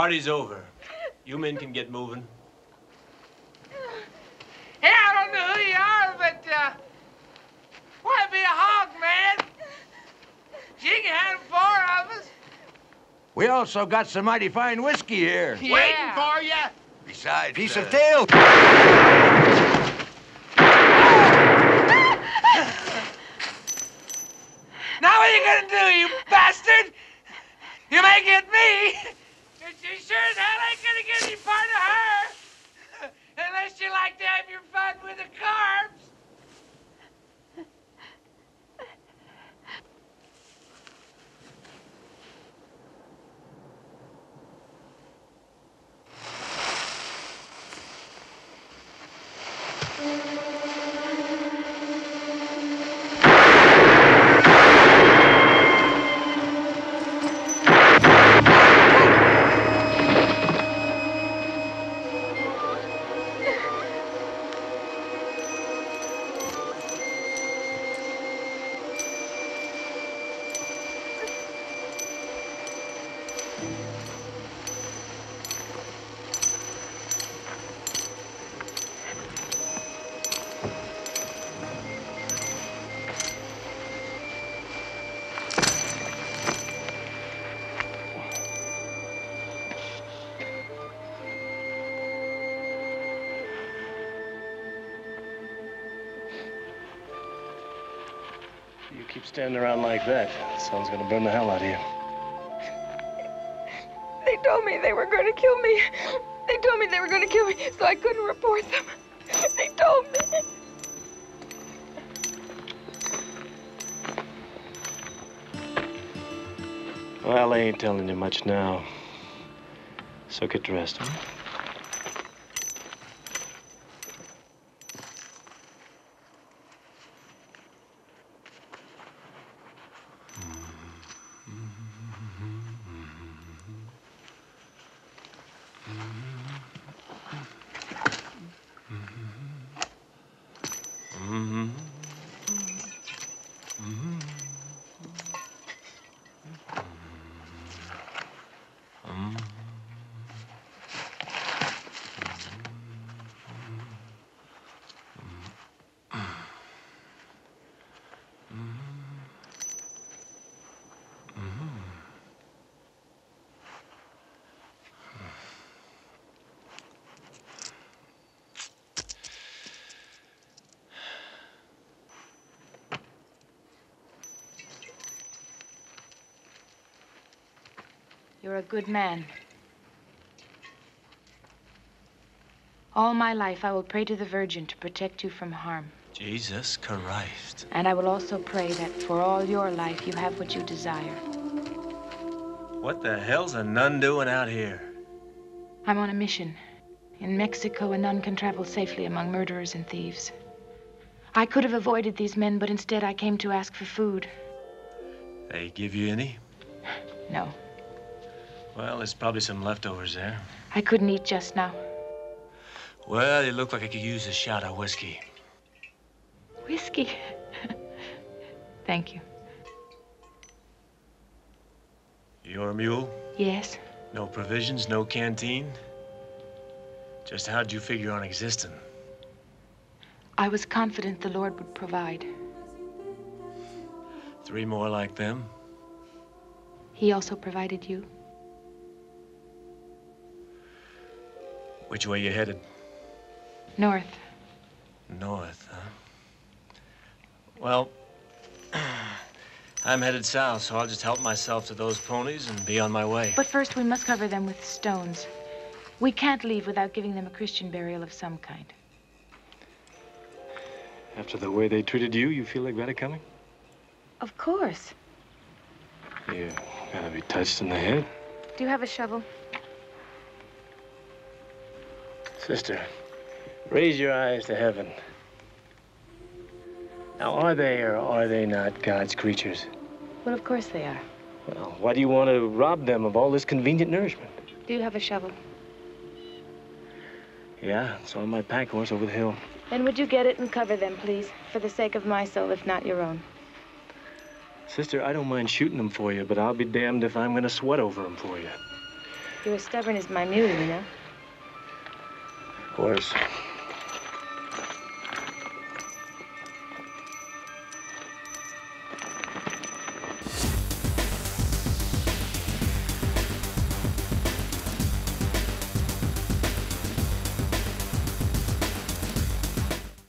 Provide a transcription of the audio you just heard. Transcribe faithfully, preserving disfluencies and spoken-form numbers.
Party's over. You men can get moving. Hey, I don't know who you are, but uh, why be a hog, man? Jig had four of us. We also got some mighty fine whiskey here. Yeah. Waiting for you. Besides, piece uh... of tail. Now what are you gonna do, you bastard? You may get me. You sure as hell ain't gonna get any part of her. Unless you like to have your fun with the carbs. You keep standing around like that, the sun's gonna burn the hell out of you. They told me they were gonna kill me. They told me they were gonna kill me, so I couldn't report them. They told me. Well, they ain't telling you much now. So get dressed, huh? You're a good man. All my life, I will pray to the Virgin to protect you from harm. Jesus Christ. And I will also pray that for all your life, you have what you desire. What the hell's a nun doing out here? I'm on a mission. In Mexico, a nun can travel safely among murderers and thieves. I could have avoided these men, but instead I came to ask for food. They give you any? No. Well, there's probably some leftovers there. I couldn't eat just now. Well, it looked like I could use a shot of whiskey. Whiskey? Thank you. Your mule? Yes. No provisions, no canteen? Just how'd you figure on existing? I was confident the Lord would provide. Three more like them? He also provided you. Which way you headed? North. North, huh? Well, I'm headed south, so I'll just help myself to those ponies and be on my way. But first, we must cover them with stones. We can't leave without giving them a Christian burial of some kind. After the way they treated you, you feel like that are coming? Of course. You gotta be touched in the head. Do you have a shovel? Sister, raise your eyes to heaven. Now, are they or are they not God's creatures? Well, of course they are. Well, why do you want to rob them of all this convenient nourishment? Do you have a shovel? Yeah, it's on my pack horse over the hill. Then would you get it and cover them, please, for the sake of my soul, if not your own? Sister, I don't mind shooting them for you, but I'll be damned if I'm going to sweat over them for you. You're as stubborn as my mule, you know. Of course.